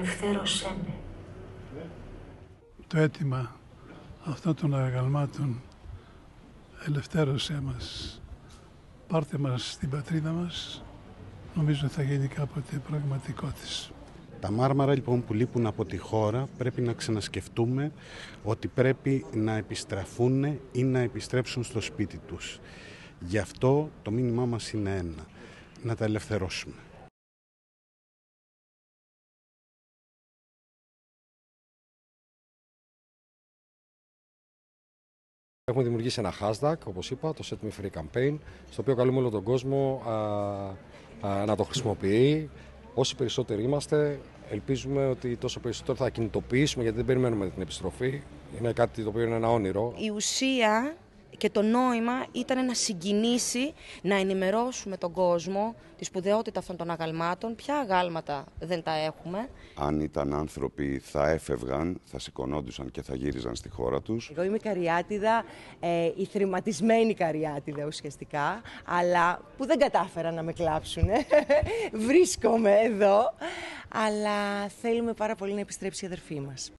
απελευθέρωσέ με. Το αίτημα αυτών των αγαλμάτων ελευθέρωσέ μας, πάρτε μας στην πατρίδα μας, νομίζω θα γίνει κάποτε πραγματικό της. Τα μάρμαρα λοιπόν που λείπουν από τη χώρα πρέπει να ξανασκεφτούμε ότι πρέπει να επιστραφούν ή να επιστρέψουν στο σπίτι τους. Γι' αυτό το μήνυμά μας είναι ένα, να τα ελευθερώσουμε. Έχουμε δημιουργήσει ένα hashtag, όπως είπα, το Set Me Free Campaign, στο οποίο καλούμε όλο τον κόσμο να το χρησιμοποιεί. Όσοι περισσότεροι είμαστε, ελπίζουμε ότι τόσο περισσότερο θα κινητοποιήσουμε, γιατί δεν περιμένουμε την επιστροφή. Είναι κάτι το οποίο είναι ένα όνειρο. Η ουσία και το νόημα ήταν να συγκινήσει, να ενημερώσουμε τον κόσμο τη σπουδαιότητα αυτών των αγαλμάτων. Ποια αγάλματα δεν τα έχουμε. Αν ήταν άνθρωποι, θα έφευγαν, θα σηκωνόντουσαν και θα γύριζαν στη χώρα τους. Εγώ είμαι Καριάτιδα, η θρηματισμένη Καριάτιδα ουσιαστικά, αλλά που δεν κατάφερα να με κλάψουν. Βρίσκομαι εδώ, αλλά θέλουμε πάρα πολύ να επιστρέψει η αδερφή μας.